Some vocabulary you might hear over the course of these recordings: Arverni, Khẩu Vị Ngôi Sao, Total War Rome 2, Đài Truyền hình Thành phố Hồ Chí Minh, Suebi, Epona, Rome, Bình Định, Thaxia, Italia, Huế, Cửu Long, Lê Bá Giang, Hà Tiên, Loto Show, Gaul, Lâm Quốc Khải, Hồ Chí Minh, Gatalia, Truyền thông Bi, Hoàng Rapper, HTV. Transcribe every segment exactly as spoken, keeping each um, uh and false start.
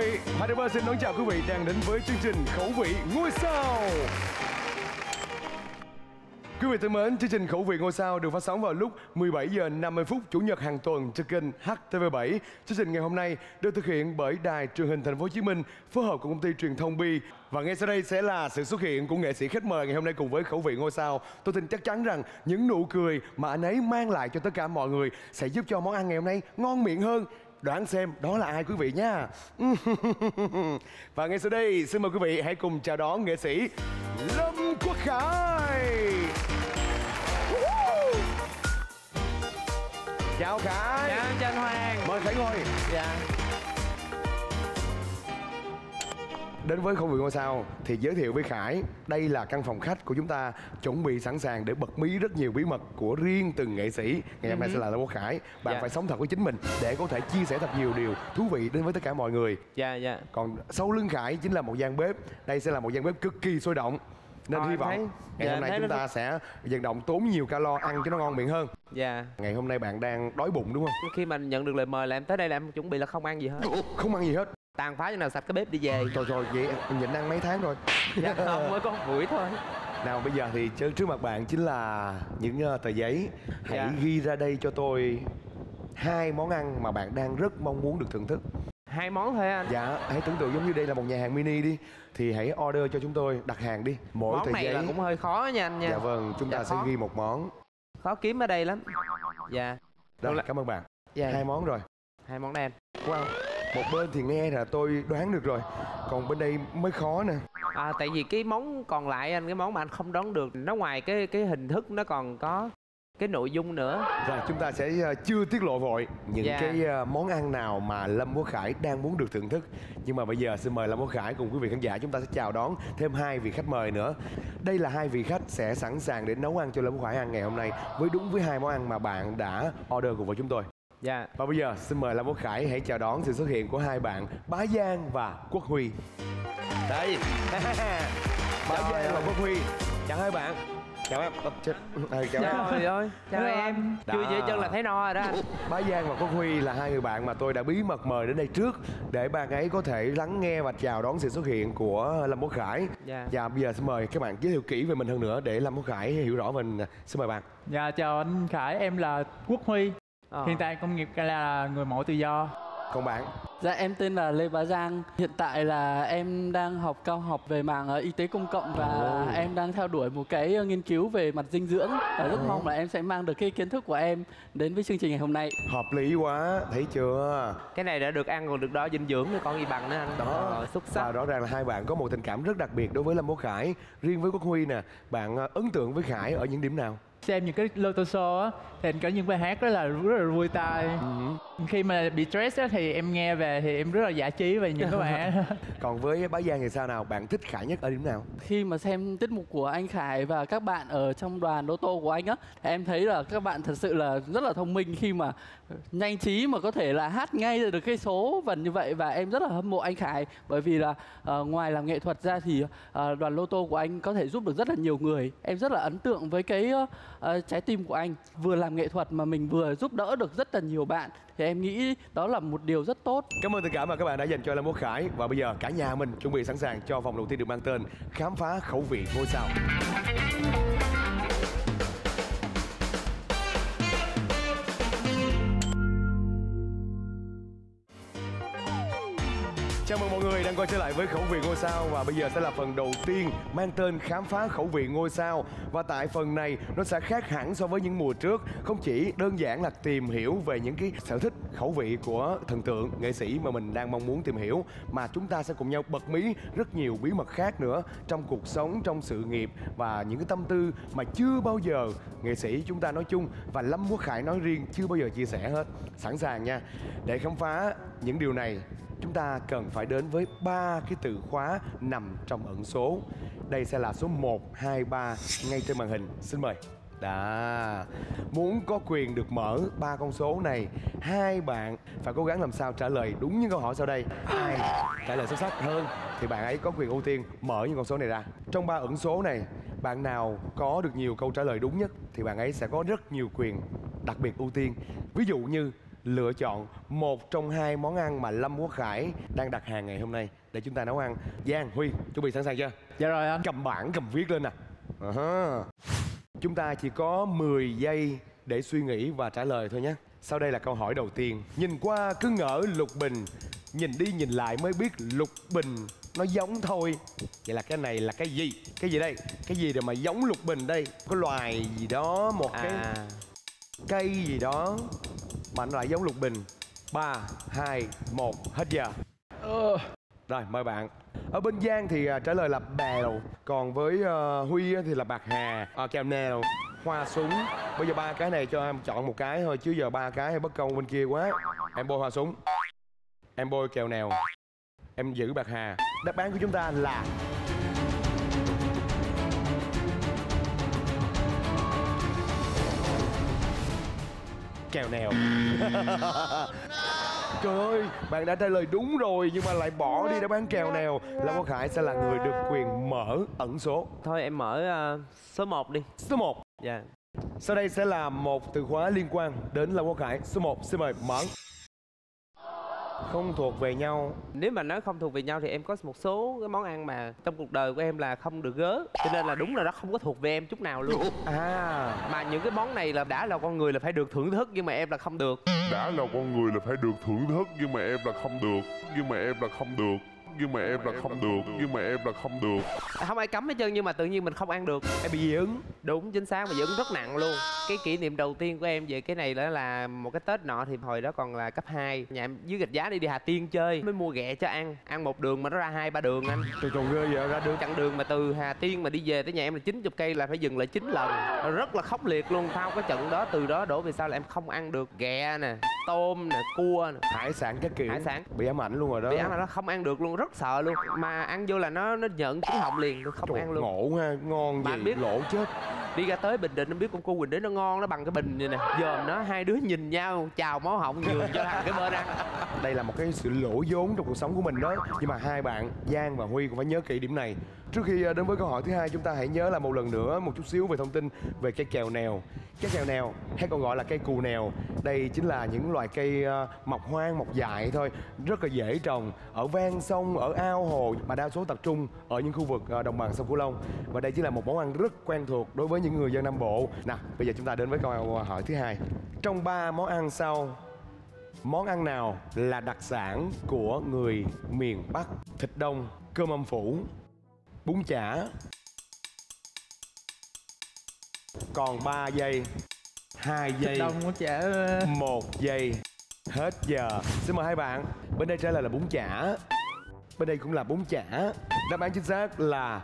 vị, hát tê vê bảy xin đón chào quý vị đang đến với chương trình Khẩu Vị Ngôi Sao. Quý vị thân mến, chương trình Khẩu Vị Ngôi Sao được phát sóng vào lúc mười bảy giờ năm mươi phút Chủ nhật hàng tuần trên kênh hát tê vê bảy. Chương trình ngày hôm nay được thực hiện bởi Đài Truyền hình Thành phố Hồ Chí Minh phối hợp cùng công ty Truyền thông Bi. Và ngay sau đây sẽ là sự xuất hiện của nghệ sĩ khách mời ngày hôm nay cùng với Khẩu Vị Ngôi Sao. Tôi tin chắc chắn rằng những nụ cười mà anh ấy mang lại cho tất cả mọi người sẽ giúp cho món ăn ngày hôm nay ngon miệng hơn. Đoán xem đó là ai quý vị nha. Và ngay sau đây xin mời quý vị hãy cùng chào đón nghệ sĩ Lâm Quốc Khải. Chào Khải. Chào anh Hoàng. Mời Khải ngồi. Dạ. Đến với Khẩu Vị Ngôi Sao thì giới thiệu với Khải, đây là căn phòng khách của chúng ta chuẩn bị sẵn sàng để bật mí rất nhiều bí mật của riêng từng nghệ sĩ. Ngày hôm nay sẽ là Lâm Quốc Khải. Bạn dạ. phải sống thật với chính mình để có thể chia sẻ thật nhiều điều thú vị đến với tất cả mọi người. Dạ dạ. Còn sau lưng Khải chính là một gian bếp. Đây sẽ là một gian bếp cực kỳ sôi động. Nên Hồi, hy vọng thấy. ngày dạ, hôm nay chúng ta rất... sẽ vận động tốn nhiều calo ăn cho nó ngon miệng hơn. Dạ. Ngày hôm nay bạn đang đói bụng đúng không? Khi mình nhận được lời mời là em tới đây là em chuẩn bị là không ăn gì hết. Không ăn gì hết. Tàn phá như nào sạch cái bếp đi về. Trời trời, vậy em nhịn ăn mấy tháng rồi? Dạ không, mới có một buổi thôi. Nào bây giờ thì trước mặt bạn chính là những tờ giấy. Hãy dạ. ghi ra đây cho tôi hai món ăn mà bạn đang rất mong muốn được thưởng thức. Hai món thôi anh? Dạ, hãy tưởng tượng giống như đây là một nhà hàng mini đi. Thì hãy order cho chúng tôi, đặt hàng đi. Mỗi món tờ này giấy... là cũng hơi khó nha anh nha. Dạ vâng, chúng dạ, ta khó. sẽ ghi một món. Khó kiếm ở đây lắm. Dạ. Rồi, là... cảm ơn bạn. Dạ. Hai món rồi. Hai món đây anh. Wow. Một bên thì nghe là tôi đoán được rồi, còn bên đây mới khó nè. À, tại vì cái món còn lại anh, cái món mà anh không đoán được, nó ngoài cái cái hình thức nó còn có cái nội dung nữa. Rồi chúng ta sẽ chưa tiết lộ vội những dạ. cái món ăn nào mà Lâm Quốc Khải đang muốn được thưởng thức. Nhưng mà bây giờ xin mời Lâm Quốc Khải cùng quý vị khán giả, chúng ta sẽ chào đón thêm hai vị khách mời nữa. Đây là hai vị khách sẽ sẵn sàng để nấu ăn cho Lâm Quốc Khải ăn ngày hôm nay với đúng với hai món ăn mà bạn đã order cùng với chúng tôi. Dạ. Và bây giờ xin mời Lâm Quốc Khải hãy chào đón sự xuất hiện của hai bạn Bá Giang và Quốc Huy. Đây. Bá Giang ơi. và Quốc Huy. Chào hai bạn. Chào em. Chết. À, chào em. Ơi. Chào em. Chưa dễ chân là thấy no rồi đó anh. Bá Giang và Quốc Huy là hai người bạn mà tôi đã bí mật mời đến đây trước để bạn ấy có thể lắng nghe và chào đón sự xuất hiện của Lâm Quốc Khải. Dạ. Và bây giờ xin mời các bạn giới thiệu kỹ về mình hơn nữa để Lâm Quốc Khải hiểu rõ mình. Xin mời bạn. Dạ chào anh Khải, em là Quốc Huy. Ờ. Hiện tại công nghiệp là người mẫu tự do. Còn bạn? Dạ em tên là Lê Bá Giang. Hiện tại là em đang học cao học về mảng y tế công cộng. Và oh. em đang theo đuổi một cái nghiên cứu về mặt dinh dưỡng. Và rất oh. mong là em sẽ mang được cái kiến thức của em đến với chương trình ngày hôm nay. Hợp lý quá, thấy chưa? Cái này đã được ăn còn được đó, dinh dưỡng thì còn gì bằng nữa anh. Đó, ờ, xuất sắc. Và rõ ràng là hai bạn có một tình cảm rất đặc biệt đối với Lâm Quốc Khải. Riêng với Quốc Huy nè, bạn ấn tượng với Khải ở những điểm nào? Xem những cái Loto Show á, thì anh có những bài hát rất là rất là vui tai. ừ. Khi mà bị stress á, thì em nghe về thì em rất là giải trí về những cái bài. Còn với Bá Giang thì sao nào? Bạn thích Khải nhất ở điểm nào? Khi mà xem tiết mục của anh Khải và các bạn ở trong đoàn Loto của anh á, em thấy là các bạn thật sự là rất là thông minh khi mà nhanh trí mà có thể là hát ngay được cái số vần như vậy. Và em rất là hâm mộ anh Khải bởi vì là uh, ngoài làm nghệ thuật ra thì uh, đoàn Loto của anh có thể giúp được rất là nhiều người. Em rất là ấn tượng với cái uh, Uh, trái tim của anh, vừa làm nghệ thuật mà mình vừa giúp đỡ được rất là nhiều bạn. Thì em nghĩ đó là một điều rất tốt. Cảm ơn tình cảm mà các bạn đã dành cho Lâm Quốc Khải. Và bây giờ cả nhà mình chuẩn bị sẵn sàng cho vòng đầu tiên được mang tên Khám phá Khẩu Vị Ngôi Sao. Chào mừng mọi người đang quay trở lại với Khẩu Vị Ngôi Sao. Và bây giờ sẽ là phần đầu tiên mang tên Khám phá Khẩu Vị Ngôi Sao. Và tại phần này nó sẽ khác hẳn so với những mùa trước. Không chỉ đơn giản là tìm hiểu về những cái sở thích khẩu vị của thần tượng, nghệ sĩ mà mình đang mong muốn tìm hiểu, mà chúng ta sẽ cùng nhau bật mí rất nhiều bí mật khác nữa trong cuộc sống, trong sự nghiệp và những cái tâm tư mà chưa bao giờ nghệ sĩ chúng ta nói chung và Lâm Quốc Khải nói riêng chưa bao giờ chia sẻ hết. Sẵn sàng nha. Để khám phá những điều này, chúng ta cần phải đến với ba cái từ khóa nằm trong ẩn số. Đây sẽ là số một, hai, ba ngay trên màn hình. Xin mời. Đó. Muốn có quyền được mở ba con số này, hai bạn phải cố gắng làm sao trả lời đúng những câu hỏi sau đây. Ai trả lời xuất sắc hơn thì bạn ấy có quyền ưu tiên mở những con số này ra. Trong ba ẩn số này, bạn nào có được nhiều câu trả lời đúng nhất thì bạn ấy sẽ có rất nhiều quyền đặc biệt ưu tiên. Ví dụ như lựa chọn một trong hai món ăn mà Lâm Quốc Khải đang đặt hàng ngày hôm nay để chúng ta nấu ăn. Giang, Huy, chuẩn bị sẵn sàng chưa? Dạ rồi anh. Cầm bảng, cầm viết lên nè. Uh-huh. Chúng ta chỉ có mười giây để suy nghĩ và trả lời thôi nhé. Sau đây là câu hỏi đầu tiên. Nhìn qua cứ ngỡ lục bình, nhìn đi nhìn lại mới biết lục bình nó giống thôi. Vậy là cái này là cái gì? Cái gì đây? Cái gì mà giống lục bình đây? Có loài gì đó, một à. cái cây gì đó mà nó lại giống lục bình. Ba, hai, một, hết giờ. Ờ. Rồi, mời bạn. Ở bên Giang thì trả lời là bèo, còn với uh, Huy thì là bạc hà, à, kèo nèo, hoa súng. Bây giờ ba cái này cho em chọn một cái thôi, chứ giờ ba cái hay bất công bên kia quá. Em bôi hoa súng, em bôi kèo nèo, em giữ bạc hà. Đáp án của chúng ta là kèo nèo. Trời ơi, bạn đã trả lời đúng rồi nhưng mà lại bỏ đi đáp án kèo nèo. Lâm Quốc Khải sẽ là người được quyền mở ẩn số. Thôi em mở uh, số một đi. Số một. Dạ yeah. Sau đây sẽ là một từ khóa liên quan đến Lâm Quốc Khải. Số một, xin mời, mở. Không thuộc về nhau. Nếu mà nói không thuộc về nhau thì em có một số cái món ăn mà trong cuộc đời của em là không được gớ, cho nên là đúng là nó không có thuộc về em chút nào luôn. À, mà những cái món này là đã là con người là phải được thưởng thức nhưng mà em là không được. Đã là con người là phải được thưởng thức nhưng mà em là không được. Nhưng mà em là không được. Nhưng mà em là không được. Nhưng mà em là không được. Không ai cấm hết trơn nhưng mà tự nhiên mình không ăn được. Em bị dị ứng. Đúng, chính xác, mà dị ứng rất nặng luôn. Cái kỷ niệm đầu tiên của em về cái này đó là một cái Tết nọ, thì hồi đó còn là cấp hai. Nhà em dưới Gạch Giá đi đi Hà Tiên chơi, mới mua ghẹ cho ăn. Ăn một đường mà nó ra hai ba đường anh. Trời trời ghê vậy, ra đường chặng đường mà từ Hà Tiên mà đi về tới nhà em là chín mươi cây là phải dừng lại chín lần. Rất là khốc liệt luôn. Sau cái trận đó, từ đó đổ về sau là em không ăn được ghẹ nè, tôm nè, cua nè. Hải sản cái kiểu. Hải sản. Bị ám ảnh luôn rồi đó. Bị ám ảnh, nó không ăn được luôn, rất sợ luôn. Mà ăn vô là nó nó nhợn cái họng liền, không trời, ăn luôn. Ngộ ha, ngon gì, biết lộ chết. Đi ra tới Bình Định em biết con cua Bình Định nó ngon, nó bằng cái bình này nè, dòm nó, hai đứa nhìn nhau chào máu họng vừa cho thằng cái bên ăn. Đây là một cái sự lỗ vốn trong cuộc sống của mình đó. Nhưng mà hai bạn Giang và Huy cũng phải nhớ kỹ điểm này. Trước khi đến với câu hỏi thứ hai, chúng ta hãy nhớ là một lần nữa một chút xíu về thông tin về cây kèo nèo. Cây kèo nèo hay còn gọi là cây cù nèo, đây chính là những loài cây mọc hoang mọc dại thôi, rất là dễ trồng ở ven sông, ở ao hồ, mà đa số tập trung ở những khu vực đồng bằng sông Cửu Long. Và đây chính là một món ăn rất quen thuộc đối với những người dân Nam Bộ. Nào, bây giờ chúng ta đến với câu hỏi thứ hai. Trong ba món ăn sau, món ăn nào là đặc sản của người miền Bắc? Thịt đông, cơm âm phủ, bún chả. Còn ba giây, hai giây, một giây, hết giờ. Xin mời hai bạn. Bên đây trả lời là bún chả, bên đây cũng là bún chả. Đáp án chính xác là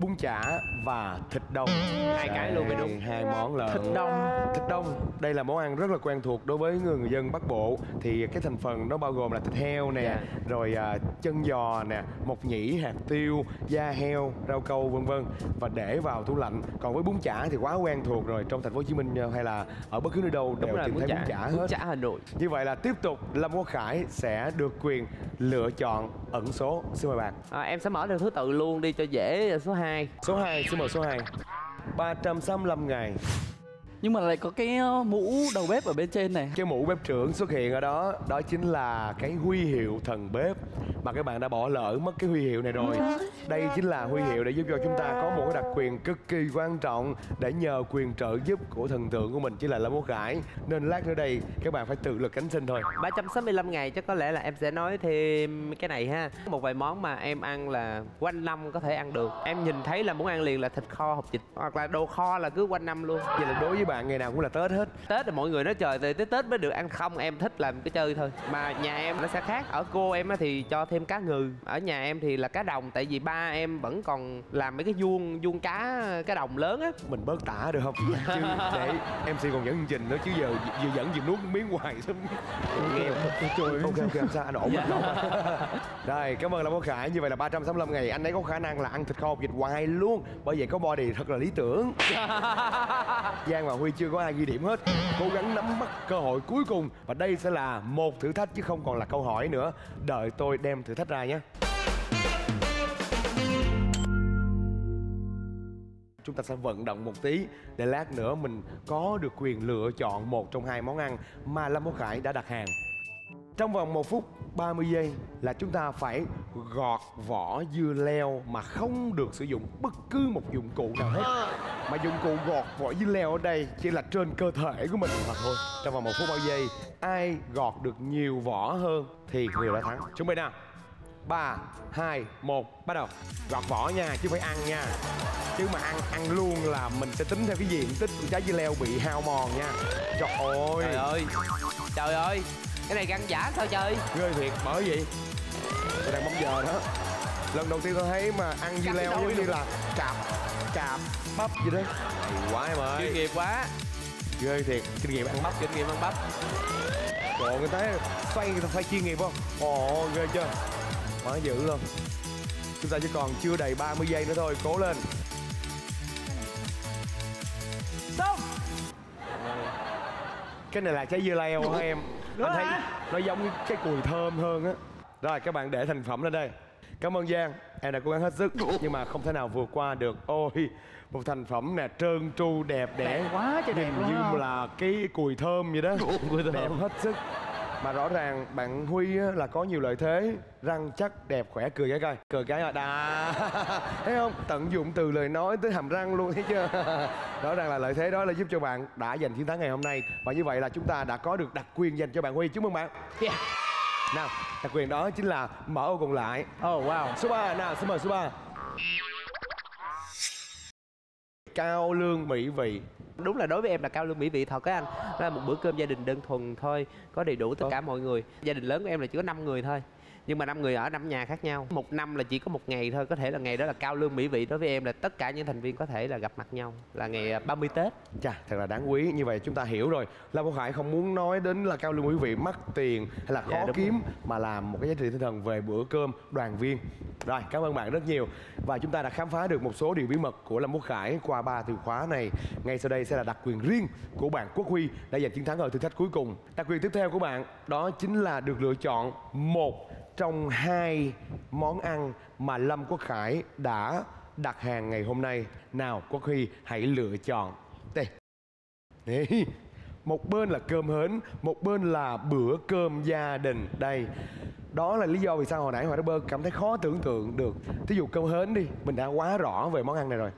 bún chả và thịt đông. Hai cái luôn, phải đúng. Hai món lợn. Thịt đông. Thịt đông đây là món ăn rất là quen thuộc đối với người, người dân Bắc Bộ. Thì cái thành phần nó bao gồm là thịt heo nè, yeah. Rồi uh, chân giò nè, mộc nhĩ, hạt tiêu, da heo, rau câu vân vân, và để vào tủ lạnh. Còn với bún chả thì quá quen thuộc rồi, trong thành phố Hồ Chí Minh hay là ở bất cứ nơi đâu đều tìm thấy bún chả hết. Bún chả Hà Nội. Như vậy là tiếp tục Lâm Quốc Khải sẽ được quyền lựa chọn ẩn số. Xin mời bạn. À, em sẽ mở theo thứ tự luôn đi cho dễ. Số hai. Số hai, xin mời số hai. Ba trăm sáu mươi lăm ngày. Nhưng mà lại có cái mũ đầu bếp ở bên trên này. Cái mũ bếp trưởng xuất hiện ở đó. Đó chính là cái huy hiệu thần bếp mà các bạn đã bỏ lỡ mất cái huy hiệu này rồi. Đây chính là huy hiệu để giúp cho chúng ta có một cái đặc quyền cực kỳ quan trọng, để nhờ quyền trợ giúp của thần tượng của mình chính là Lâm Quốc Khải. Nên lát nữa đây các bạn phải tự lực cánh sinh thôi. Ba trăm sáu mươi lăm ngày chắc có lẽ là em sẽ nói thêm cái này ha. Một vài món mà em ăn là quanh năm có thể ăn được. Em nhìn thấy là muốn ăn liền là thịt kho, hột vịt, hoặc là đồ kho là cứ quanh năm luôn. Vậy là đối với bạn ngày nào cũng là Tết hết. Tết là mọi người nói trời tới Tết mới được ăn, không em thích làm cái chơi thôi. Mà nhà em nó sẽ khác. Ở cô em thì cho thêm cá ngừ, ở nhà em thì là cá đồng, tại vì ba em vẫn còn làm mấy cái vuông vuông cá cá đồng lớn á. Mình bớt tả được không? Chứ để em xê còn dẫn chương trình nữa chứ giờ vừa dẫn vừa nuốt miếng hoài nghèo. Trời, ok ok, sao anh ổn không? Rồi, cảm ơn Lâm Quốc Khải. Như vậy là ba trăm sáu mươi lăm ngày anh ấy có khả năng là ăn thịt kho vịt hoài luôn, bởi vậy có body thật là lý tưởng. Giang và Huy chưa có ai ghi điểm hết, cố gắng nắm bắt cơ hội cuối cùng. Và đây sẽ là một thử thách chứ không còn là câu hỏi nữa. Đợi tôi đem thử thách ra nhé. chúng ta sẽ vận động một tí để lát nữa mình có được quyền lựa chọn một trong hai món ăn mà Lâm Quốc Khải đã đặt hàng. Trong vòng một phút ba mươi giây là chúng ta phải gọt vỏ dưa leo mà không được sử dụng bất cứ một dụng cụ nào hết. Mà dụng cụ gọt vỏ dưa leo ở đây chỉ là trên cơ thể của mình mà thôi. Trong vòng một phút ba mươi giây, ai gọt được nhiều vỏ hơn thì người đã thắng. Chuẩn bị nào. Ba, hai, một, bắt đầu. Gọt vỏ nha, chứ phải ăn nha. Chứ mà ăn ăn luôn là mình sẽ tính theo cái diện tích của trái dưa leo bị hao mòn nha. Trời ơi, trời ơi, trời ơi. Cái này găng giả sao trời? Ghê thiệt, bởi vậy. Tôi đang bóng giờ đó. Lần đầu tiên tôi thấy mà ăn dưa leo giống như là cạp, cạp, bắp gì đó. Hay quá em ơi. Chuyên nghiệp quá. Ghê thiệt, kinh nghiệm ăn bắp, kinh nghiệm ăn bắp. Trời, người ta xoay, người ta phải chuyên nghiệp không? Ồ, ghê chưa? Quá dữ luôn. Chúng ta chỉ còn chưa đầy ba mươi giây nữa thôi, cố lên. Xong. Cái này là trái dưa leo hả em? Anh thấy nó giống cái cùi thơm hơn á. Rồi các bạn để thành phẩm lên đây. Cảm ơn Giang, em đã cố gắng hết sức nhưng mà không thể nào vượt qua được. Ôi, một thành phẩm nè, trơn tru, đẹp đẽ. Đẹp quá trời, đẹp luôn. Như không? Là cái cùi thơm vậy đó. Đẹp hết sức. Mà rõ ràng bạn Huy là có nhiều lợi thế. Răng chắc, đẹp, khỏe, cười cái coi. Cười cái rồi, đà. Thấy không? Tận dụng từ lời nói tới hàm răng luôn, thấy chưa? Rõ ràng là lợi thế đó là giúp cho bạn đã giành chiến thắng ngày hôm nay. Và như vậy là chúng ta đã có được đặc quyền dành cho bạn Huy. Chúc mừng bạn. Yeah. Nào, đặc quyền đó chính là mở ô còn lại. Oh wow. Số ba, nào, xin mời số ba. Cao lương mỹ vị. Đúng là đối với em là cao lương mỹ vị thật á anh. Đó là một bữa cơm gia đình đơn thuần thôi, có đầy đủ tất cả mọi người. Gia đình lớn của em là chỉ có năm người thôi, nhưng mà năm người ở năm nhà khác nhau. Một năm là chỉ có một ngày thôi, có thể là ngày đó là cao lương mỹ vị. Đối với em là tất cả những thành viên có thể là gặp mặt nhau là ngày ba mươi Tết. Chà, thật là đáng quý. Như vậy chúng ta hiểu rồi. Lâm Quốc Khải không muốn nói đến là cao lương mỹ vị mắc tiền hay là khó dạ, kiếm rồi. Mà làm một cái giá trị tinh thần về bữa cơm đoàn viên. Rồi, cảm ơn bạn rất nhiều. Và chúng ta đã khám phá được một số điều bí mật của Lâm Quốc Khải qua ba từ khóa này. Ngay sau đây sẽ là đặc quyền riêng của bạn Quốc Huy đã giành chiến thắng ở thử thách cuối cùng. Đặc quyền tiếp theo của bạn đó chính là được lựa chọn một trong hai món ăn mà Lâm Quốc Khải đã đặt hàng ngày hôm nay. Nào Quốc Huy, hãy lựa chọn. Đây. Đấy. Một bên là cơm hến, một bên là bữa cơm gia đình. Đây. Đó là lý do vì sao hồi nãy Hoàng Rapper cảm thấy khó tưởng tượng được. Thí dụ cơm hến đi, mình đã quá rõ về món ăn này rồi.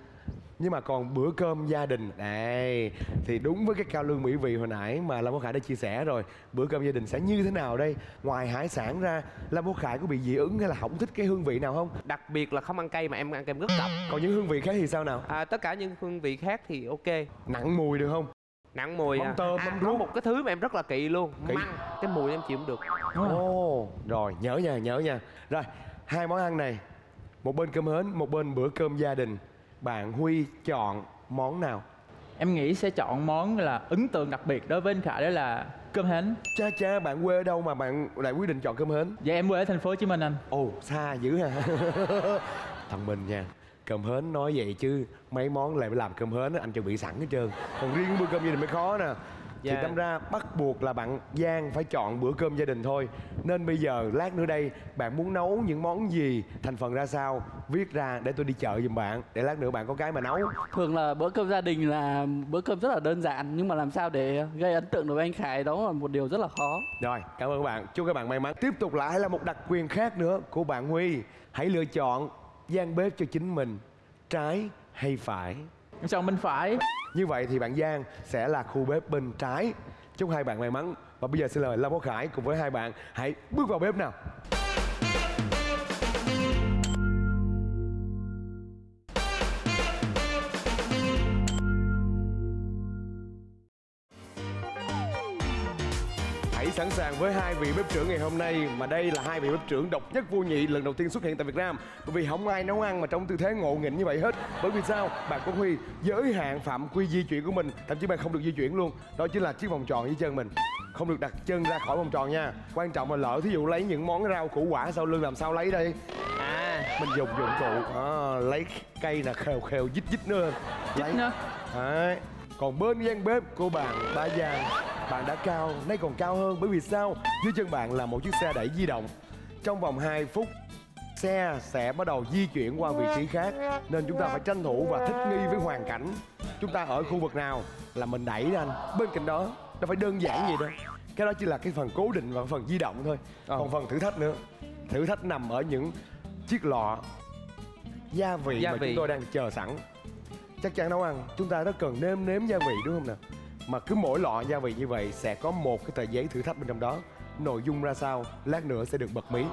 Nhưng mà còn bữa cơm gia đình này thì đúng với cái cao lương mỹ vị hồi nãy mà Lâm Quốc Khải đã chia sẻ rồi. Bữa cơm gia đình sẽ như thế nào đây? Ngoài hải sản ra, Lâm Quốc Khải có bị dị ứng hay là không thích cái hương vị nào không? Đặc biệt là không ăn cay, mà em ăn kem rất đậm. Còn những hương vị khác thì sao nào? À, tất cả những hương vị khác thì ok. Nặng mùi được không? Nặng mùi mắm tôm, à, mắm ruốc. Một cái thứ mà em rất là kỵ luôn, kỵ. Măng. Cái mùi em chịu không được. Ồ, rồi nhớ nha, nhớ nha. Rồi, hai món ăn này, một bên cơm hến, một bên bữa cơm gia đình. Bạn Huy chọn món nào? Em nghĩ sẽ chọn món là ấn tượng đặc biệt đối với anh Khải, đó là cơm hến. Cha cha, bạn quê ở đâu mà bạn lại quyết định chọn cơm hến? Dạ em quê ở thành phố Hồ Chí Minh anh. Ồ, xa dữ hả? Thằng mình nha, cơm hến nói vậy chứ mấy món lại phải làm cơm hến đó, anh chuẩn bị sẵn hết trơn. Còn riêng bữa cơm gia đình mới khó nè. Dạ. Thì đâm ra bắt buộc là bạn Giang phải chọn bữa cơm gia đình thôi. Nên bây giờ lát nữa đây bạn muốn nấu những món gì, thành phần ra sao, viết ra để tôi đi chợ giùm bạn, để lát nữa bạn có cái mà nấu. Thường là bữa cơm gia đình là bữa cơm rất là đơn giản, nhưng mà làm sao để gây ấn tượng đối với anh Khải đó là một điều rất là khó. Rồi, cảm ơn các bạn, chúc các bạn may mắn. Tiếp tục lại là một đặc quyền khác nữa của bạn Huy. Hãy lựa chọn gian bếp cho chính mình, trái hay phải? Em chọn bên phải. Như vậy thì bạn Giang sẽ là khu bếp bên trái. Chúc hai bạn may mắn. Và bây giờ xin mời Lâm Quốc Khải cùng với hai bạn hãy bước vào bếp nào. Hãy sẵn sàng với hai vị bếp trưởng ngày hôm nay. Mà đây là hai vị bếp trưởng độc nhất vô nhị, lần đầu tiên xuất hiện tại Việt Nam. Bởi vì không ai nấu ăn mà trong tư thế ngộ nghĩnh như vậy hết. Bởi vì sao? Bạn Quốc Huy giới hạn phạm quy di chuyển của mình. Thậm chí bạn không được di chuyển luôn. Đó chính là chiếc vòng tròn dưới chân mình. Không được đặt chân ra khỏi vòng tròn nha. Quan trọng là lỡ thí dụ lấy những món rau củ quả sau lưng làm sao lấy đây. À, mình dùng dụng cụ à, lấy cây là khều khều dít dít nữa. Lấy nữa. Đấy. Còn bên gian bếp của bạn Ba Giang, bạn đã cao, nay còn cao hơn. Bởi vì sao? Dưới chân bạn là một chiếc xe đẩy di động. Trong vòng hai phút xe sẽ bắt đầu di chuyển qua vị trí khác, nên chúng ta phải tranh thủ và thích nghi với hoàn cảnh. Chúng ta ở khu vực nào là mình đẩy ra anh. Bên cạnh đó, nó phải đơn giản gì đó. Cái đó chỉ là cái phần cố định và phần di động thôi. Còn ừ. phần thử thách nữa, thử thách nằm ở những chiếc lọ gia vị gia mà vị. chúng tôi đang chờ sẵn. Chắc chắn nấu ăn chúng ta rất cần nêm nếm gia vị, đúng không nào? Mà cứ mỗi lọ gia vị như vậy sẽ có một cái tờ giấy thử thách bên trong đó. Nội dung ra sao lát nữa sẽ được bật mí.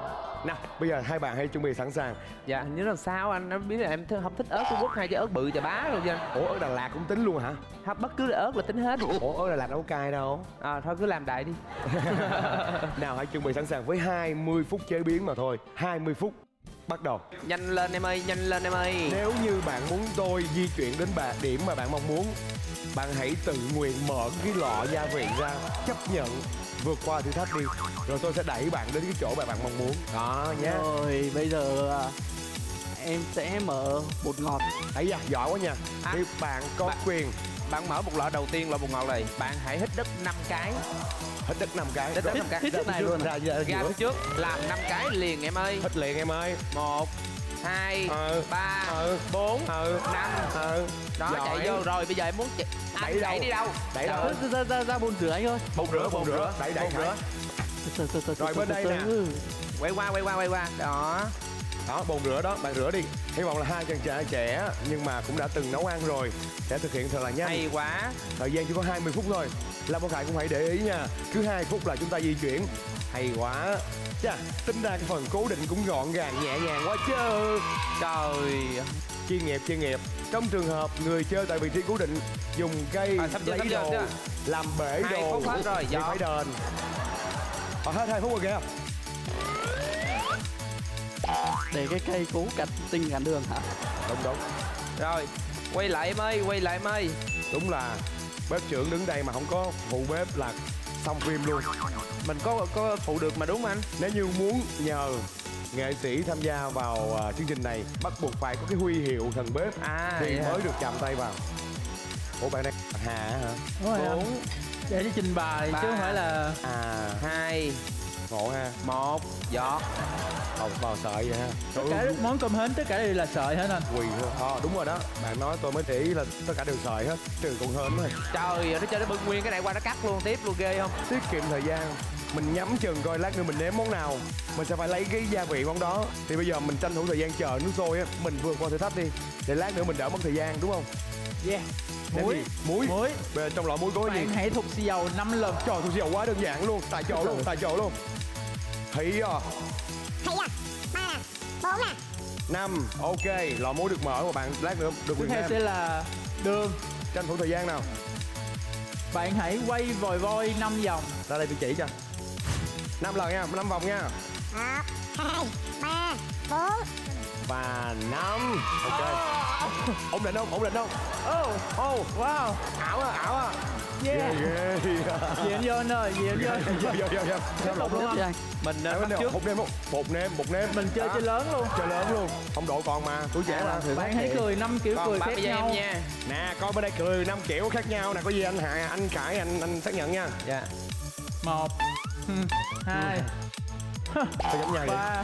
Nào, bây giờ hai bạn hãy chuẩn bị sẵn sàng. Dạ, hình như là sao anh, em biết là em không thích ớt Trung Quốc hay chứ ớt bự chà bá luôn chứ anh. Ủa, ớt Đà Lạt cũng tính luôn hả? Hấp bất cứ ớt là tính hết. Ủa, ớt Đà Lạt đâu có cay đâu. À, thôi cứ làm đại đi. Nào, hãy chuẩn bị sẵn sàng với hai mươi phút chế biến mà thôi. Hai mươi phút, bắt đầu. Nhanh lên em ơi, nhanh lên em ơi. Nếu như bạn muốn tôi di chuyển đến bà điểm mà bạn mong muốn, bạn hãy tự nguyện mở cái lọ gia vị ra, chấp nhận vượt qua thử thách đi, rồi tôi sẽ đẩy bạn đến cái chỗ mà bạn mong muốn đó nhé. Rồi bây giờ em sẽ mở bột ngọt. Ấy da, giỏi quá nha. À, thì bạn có bạn, quyền bạn mở một lọ đầu tiên, lọ bột ngọt này bạn hãy hít đất năm cái. Hít đất năm cái, hít đất năm cái, hít đất này luôn ra ra trước, làm năm cái liền em ơi. Hít liền em ơi. Một hai ba bốn năm. Đó, chạy vô rồi. Bây giờ em muốn đẩy, đẩy đi đâu? Đẩy đâu? Ra ra ra bồn rửa anh ơi. Bồn rửa, bồn rửa, đẩy đẩy rửa. Rồi bên đây nè. Quay qua, quay qua, quay qua. Đó. Đó, bồn rửa đó, bạn rửa đi. Hy vọng là hai chàng trai trẻ nhưng mà cũng đã từng nấu ăn rồi sẽ thực hiện thật là nhanh. Hay quá. Thời gian chỉ có hai mươi phút thôi. Lâm Quốc Khải cũng hãy để ý nha. Cứ hai phút là chúng ta di chuyển. Hay quá. Chà, tính ra cái phần cố định cũng gọn gàng nhẹ nhàng quá chứ. Trời, chuyên nghiệp, chuyên nghiệp. Trong trường hợp người chơi tại vị trí cố định dùng cây à, sắp lấy đồ à. làm bể đồ hết rồi thì phải đền. Họ hết hai phút rồi kìa. Để cái cây cố cạch tinh cạnh đường hả? Đúng đúng. Rồi, quay lại em ơi, quay lại em ơi. Đúng là bếp trưởng đứng đây mà không có phụ bếp là xong phim luôn. Mình có có phụ được mà đúng không anh? Nếu như muốn nhờ nghệ sĩ tham gia vào uh, chương trình này bắt buộc phải có cái huy hiệu thần bếp à, thì mới hả? Được chạm tay vào. Ủa bạn này Hà hả? Đúng. Để đi trình bày chứ không phải là à hai ngộ ha. Một giọt không vào sợi vậy ha. Tất cả ừ. món cơm hến tất cả đều là sợi hết anh. Quỳ thôi. À, đúng rồi đó. Bạn nói tôi mới để ý là tất cả đều sợi hết trừ con hến thôi. Trời ơi, nó chơi nó bưng nguyên cái này qua nó cắt luôn tiếp luôn, ghê không? Tiết kiệm thời gian. Mình nhắm chừng coi lát nữa mình nếm món nào mình sẽ phải lấy cái gia vị món đó. Thì bây giờ mình tranh thủ thời gian chờ nước sôi á, mình vượt qua thử thách đi để lát nữa mình đỡ mất thời gian, đúng không? Yeah. Muối, muối, muối. Về trong lọ muối có gì? Bạn hãy thục xì dầu năm lần. Trời, thục xì dầu quá đơn giản luôn, tại chỗ luôn, tại chỗ luôn. Thấy à. Thấy à. ba nè, bốn nè, năm. Ok, lọ muối được mở mà bạn lát nữa được quyền nêm. Tiếp theo sẽ là đường. Tranh thủ thời gian nào. Bạn hãy quay vòi voi năm vòng. Ra đây tôi chỉ cho. năm lần nha, năm vòng nha. một, hai, ba, bốn và năm. Ok. Oh. Ổn định không? Ổn định không? Oh, oh, wow. Ảo à, ảo à. Yeah. Yeah, yeah. Dì anh vô anh ơi, dì anh vô. Vô, vô, vô, vô. Tiếp tục luôn anh. Mình bắt trước. Một nêm không? Một nêm, một nêm. Mình chơi chơi lớn luôn. Chơi lớn luôn. Không độ còn mà, tuổi trẻ là thử. Bạn hãy cười năm kiểu cười khác nhau nha. Nè, coi bên đây cười năm kiểu khác nhau nè, có gì anh Hà, anh Khải, anh anh xác nhận nha. Dạ. một hai Tôi giống nhau vậy. ba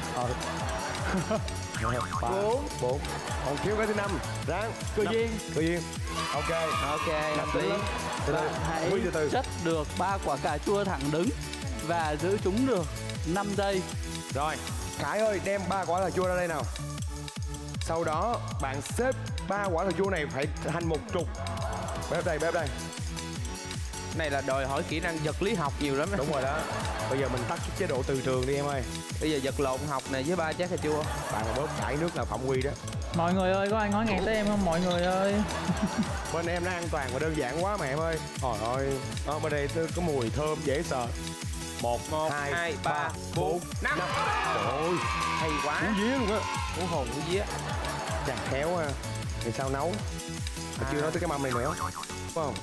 bốn bốn. Còn thiếu cái thứ năm. Ráng. Cười duyên. Cười duyên. Ok. Ok. Hợp lý. Hãy chất được ba quả cà chua thẳng đứng và giữ chúng được năm giây. Rồi. Khải ơi, đem ba quả cà chua ra đây nào. Sau đó bạn xếp ba quả cà chua này phải thành một trục. Bếp đây, bếp đây. Này là đòi hỏi kỹ năng vật lý học nhiều lắm đó. Đúng rồi đó. Bây giờ mình tắt cái chế độ từ trường đi em ơi. Bây giờ vật lộn học này với ba trái cà chua. Bạn bớt chảy nước là phạm quy đó. Mọi người ơi, có ai nói ngạc tới em không mọi người ơi? Bên em nó an toàn và đơn giản quá mẹ em ơi. Trời ơi, ở bên đây có mùi thơm dễ sợ. Một, hai, ba, bốn, năm. Trời ơi, hay quá. Uống día luôn á. Uống hồn, uống día. Chà, khéo ha. Thì sao nấu? Mà chưa nói tới cái mâm này nữa. Đúng không?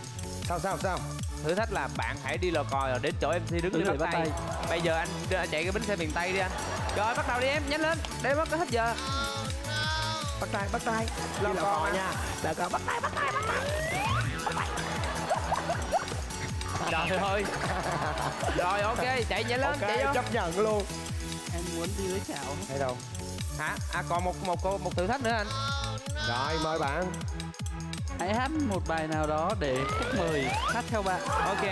Sao, sao, sao? Thử thách là bạn hãy đi lò còi rồi đến chỗ em xê đứng dưới bắt tay. Bây giờ anh chạy cái bến xe miền Tây đi anh. Rồi bắt đầu đi em, nhanh lên. Để mất hết giờ. Bắt tay, bắt tay. Lò còi nha. Lò còi, bắt tay, bắt tay, bắt tay. Trời ơi. Rồi ok, chạy nhanh lên. Ok, chấp nhận luôn. Em muốn đi lưới chảo. Hay đâu? Hả? À còn một một một, một thử thách nữa anh. Oh, no. Rồi mời bạn. Hãy hát một bài nào đó để khách mời hát theo bạn. Ok.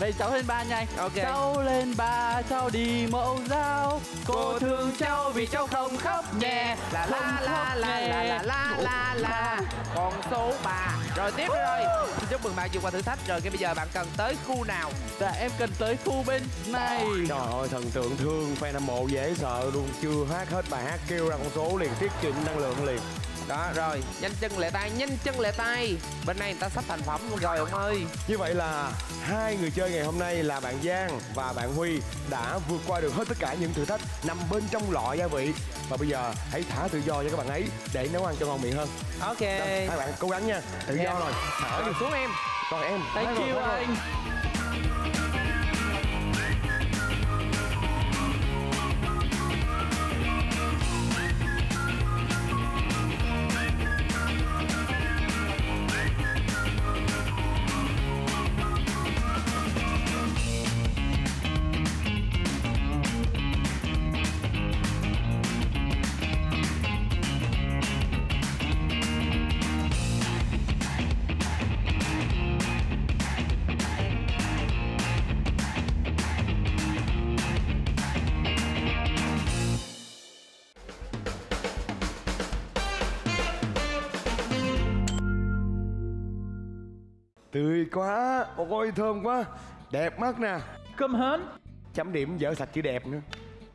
Đây cháu lên ba nhanh. Ok. Cháu lên ba, cháu đi mẫu giáo. Cô thương cháu vì cháu không khóc nhè. La la la la la la la la. Con số ba. Rồi tiếp uh. rồi. Xin chúc mừng bạn vượt qua thử thách rồi. Cái bây giờ bạn cần tới khu nào? Dạ em cần tới khu bên này. Trời ơi thần tượng thương fan hâm mộ dễ sợ luôn, chưa hát hết bài hát kêu ra con số liền, tiết kiệm năng lượng liền. Đó rồi, nhanh chân lẹ tay, nhanh chân lẹ tay. Bên này người ta sắp thành phẩm rồi ông ơi. Như vậy là hai người chơi ngày hôm nay là bạn Giang và bạn Huy đã vượt qua được hết tất cả những thử thách nằm bên trong lọ gia vị. Và bây giờ hãy thả tự do cho các bạn ấy để nấu ăn cho ngon miệng hơn. Ok. Đó, hai bạn cố gắng nha, tự do em. Rồi, thở đi xuống em. Còn em, thank you rồi, anh rồi. Tươi quá, ôi thơm quá, đẹp mắt nè. Cơm hến. Chấm điểm dở sạch chữ đẹp nữa.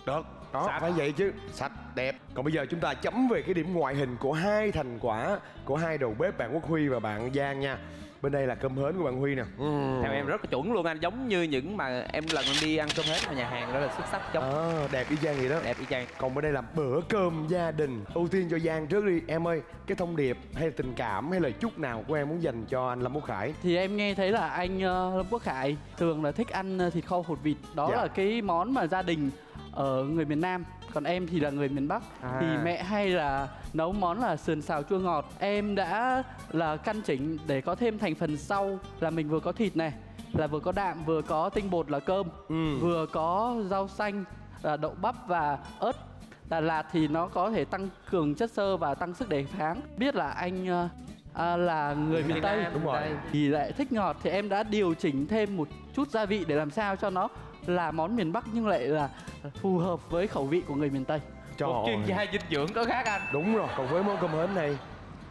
Được, đó sạch. Phải vậy chứ, sạch, đẹp. Còn bây giờ chúng ta chấm về cái điểm ngoại hình của hai thành quả của hai đầu bếp bạn Quốc Huy và bạn Giang nha. Bên đây là cơm hến của bạn Huy nè. Uhm. Theo em rất là chuẩn luôn anh, giống như những mà em lần em đi ăn cơm hến ở nhà hàng đó là xuất sắc giống. À, đẹp y chang gì đó. Đẹp y chang. Còn bên đây là bữa cơm gia đình. Ưu tiên cho Giang trước đi. Em ơi, cái thông điệp hay là tình cảm hay lời chúc nào của em muốn dành cho anh Lâm Quốc Khải? Thì em nghe thấy là anh Lâm Quốc Khải thường là thích ăn thịt kho hột vịt. Đó dạ. là cái món mà gia đình ở người miền Nam. Còn em thì là người miền Bắc à. Thì mẹ hay là nấu món là sườn xào chua ngọt. Em đã là căn chỉnh để có thêm thành phần sau là mình vừa có thịt này, là vừa có đạm, vừa có tinh bột là cơm, ừ. vừa có rau xanh, đậu bắp và ớt Đà Lạt thì nó có thể tăng cường chất xơ và tăng sức đề kháng. Biết là anh à, là người miền Tây đúng rồi. Thì lại thích ngọt thì em đã điều chỉnh thêm một chút gia vị để làm sao cho nó là món miền Bắc nhưng lại là phù hợp với khẩu vị của người miền Tây. Trời một chuyên gia dinh dưỡng có khác anh. Đúng rồi, còn với món cơm hến này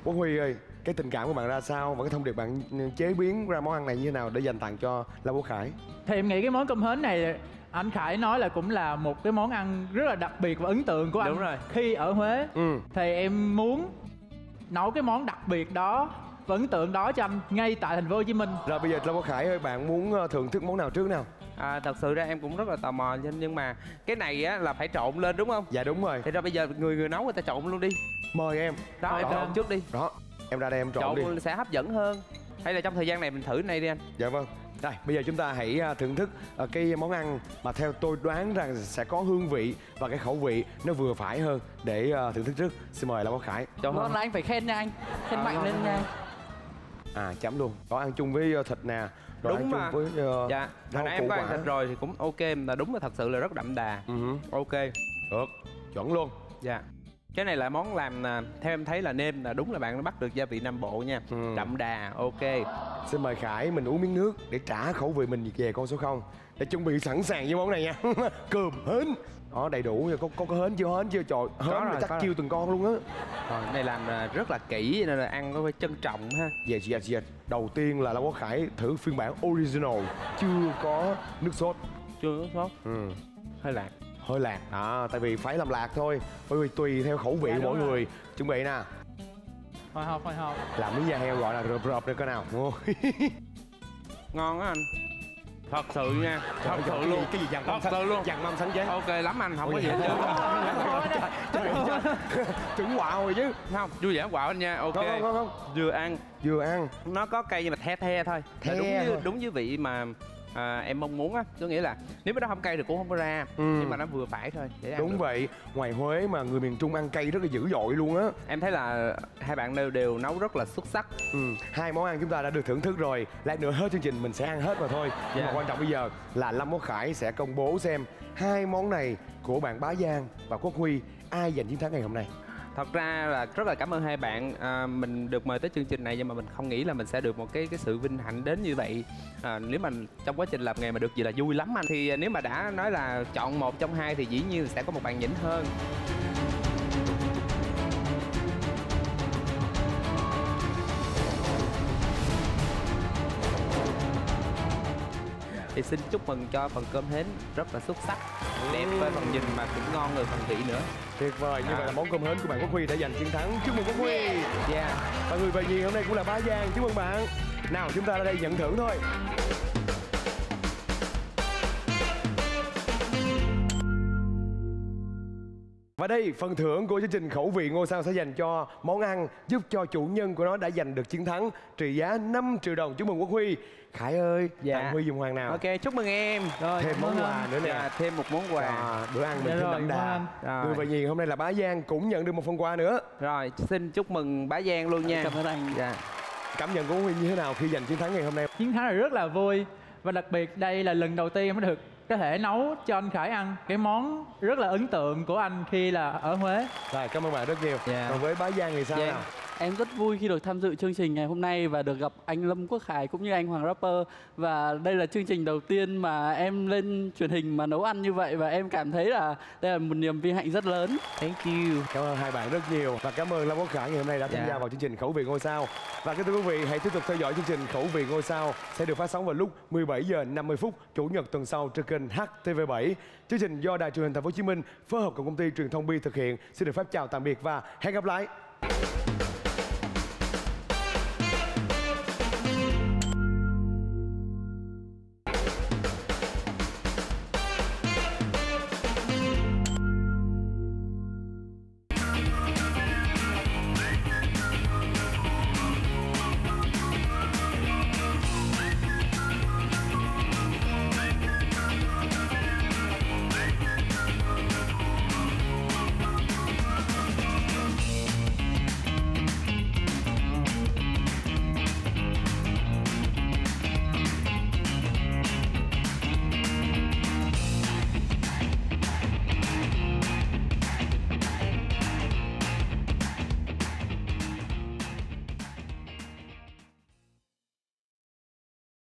Quốc Huy ơi, cái tình cảm của bạn ra sao và cái thông điệp bạn chế biến ra món ăn này như thế nào để dành tặng cho Lâm Quốc Khải? Thì em nghĩ cái món cơm hến này anh Khải nói là cũng là một cái món ăn rất là đặc biệt và ấn tượng của anh. Đúng rồi. Khi ở Huế ừ. thì em muốn nấu cái món đặc biệt đó và ấn tượng đó cho anh ngay tại thành phố Hồ Chí Minh. Rồi bây giờ Lâm Quốc Khải ơi, bạn muốn thưởng thức món nào trước nào? À, thật sự ra em cũng rất là tò mò nhưng mà cái này á là phải trộn lên đúng không? Dạ đúng rồi. Thế ra bây giờ người người nấu người ta trộn luôn đi. Mời em. Đó, đó em trộn trước đi. Đó, em ra đây em trộn, trộn đi. Trộn sẽ hấp dẫn hơn. Hay là trong thời gian này mình thử này đi anh. Dạ vâng. Rồi, bây giờ chúng ta hãy thưởng thức cái món ăn mà theo tôi đoán rằng sẽ có hương vị và cái khẩu vị nó vừa phải hơn để thưởng thức trước. Xin mời Lâm Quốc Khải. Ngon là anh phải khen nha anh. Khen à, mạnh lên nha. À chấm luôn. Có ăn chung với thịt nè. Rồi đúng mà với, uh, dạ hồi nãy em có ăn thịt rồi thì cũng ok, là đúng là thật sự là rất đậm đà. uh -huh. Ok được, chuẩn luôn. Dạ cái này là món làm theo em thấy là nêm là đúng là bạn nó bắt được gia vị Nam Bộ nha. uh -huh. Đậm đà. Ok xin mời Khải mình uống miếng nước để trả khẩu vị mình về con số không, để chuẩn bị sẵn sàng với món này nha. Cơm hến đó đầy đủ rồi. Có, có có hến chưa? Hến chưa? Trời hến có rồi, chắc chiêu từng con luôn á. Rồi cái này làm rất là kỹ nên là ăn có trân trọng ha. Yes yes yes. Đầu tiên là Lâm Quốc Khải thử phiên bản original chưa có nước sốt. Chưa nước sốt. Ừ. Hơi lạc. Hơi lạc. À tại vì phải làm lạc thôi. Bởi vì tùy theo khẩu vị của mỗi rồi. người. Chuẩn bị nè. Hồi hộp hồi hộp. Làm miếng da heo gọi là rộp rộp đây coi nào. Ngon á anh. Thật sự nha, thật sự luôn. Cái gì dằn mâm sẵn, dằn mâm sẵn chế. Ok lắm anh, không có gì hết trơn. Chuẩn quạo rồi chứ. Không, vui vẻ quạo anh nha, ok. Không, không, không. Vừa ăn. Vừa ăn. Nó có cây nhưng mà the the thôi. Đúng như, đúng như vị mà à, em mong muốn á, có nghĩa là nếu mà nó không cay thì cũng không có ra, ừ. nhưng mà nó vừa phải thôi để ăn. Đúng được. Vậy, ngoài Huế mà người miền Trung ăn cay rất là dữ dội luôn á. Em thấy là hai bạn đều, đều nấu rất là xuất sắc. Ừ, hai món ăn chúng ta đã được thưởng thức rồi. Lát nữa hết chương trình mình sẽ ăn hết mà thôi. Dạ. Nhưng mà quan trọng bây giờ là Lâm Quốc Khải sẽ công bố xem hai món này của bạn Bá Giang và Quốc Huy ai giành chiến thắng ngày hôm nay. Thật ra là rất là cảm ơn hai bạn, à, mình được mời tới chương trình này nhưng mà mình không nghĩ là mình sẽ được một cái cái sự vinh hạnh đến như vậy. À, nếu mà trong quá trình làm nghề mà được gì là vui lắm anh. Thì nếu mà đã nói là chọn một trong hai thì dĩ nhiên sẽ có một bạn nhỉnh hơn. Thì xin chúc mừng cho phần cơm hến rất là xuất sắc, đẹp với phần nhìn mà cũng ngon rồi phần vị nữa. Tuyệt vời, như à. vậy là món cơm hến của bạn Quốc Huy đã giành chiến thắng. Chúc mừng Quốc Huy. Dạ. Và người về nhì hôm nay cũng là Bá Giang, chúc mừng bạn. Nào chúng ta ra đây nhận thưởng thôi. Và đây, phần thưởng của chương trình Khẩu Vị Ngôi Sao sẽ dành cho món ăn giúp cho chủ nhân của nó đã giành được chiến thắng, trị giá năm triệu đồng. Chúc mừng Quốc Huy. Khải ơi, dạ. tặng Huy dùm Hoàng nào. Ok, chúc mừng em. Rồi, thêm món quà nữa nè. Dạ, thêm một món quà. À, bữa ăn mình thêm đậm đà. Người về nhì hôm nay là Bá Giang cũng nhận được một phần quà nữa. Rồi, xin chúc mừng Bá Giang luôn nha. Cảm ơn anh. Dạ. Cảm nhận của Huy như thế nào khi giành chiến thắng ngày hôm nay? Chiến thắng là rất là vui. Và đặc biệt đây là lần đầu tiên em mới được có thể nấu cho anh Khải ăn cái món rất là ấn tượng của anh khi là ở Huế. Rồi, cảm ơn bạn rất nhiều. Yeah. Còn với Bá Giang thì sao yeah. nào? Em rất vui khi được tham dự chương trình ngày hôm nay và được gặp anh Lâm Quốc Khải cũng như anh Hoàng Rapper. Và đây là chương trình đầu tiên mà em lên truyền hình mà nấu ăn như vậy. Và em cảm thấy là đây là một niềm vinh hạnh rất lớn. Thank you. Cảm ơn hai bạn rất nhiều. Và cảm ơn Lâm Quốc Khải ngày hôm nay đã tham yeah. gia vào chương trình Khẩu Vị Ngôi Sao. Và các thưa quý vị, hãy tiếp tục theo dõi chương trình Khẩu Vị Ngôi Sao sẽ được phát sóng vào lúc mười bảy giờ năm mươi phút Chủ nhật tuần sau trên kênh H T V bảy. Chương trình do Đài Truyền hình Thành phố Hồ Chí Minh phối hợp cùng công ty Truyền thông Bi thực hiện. Xin được phép chào tạm biệt và hẹn gặp lại.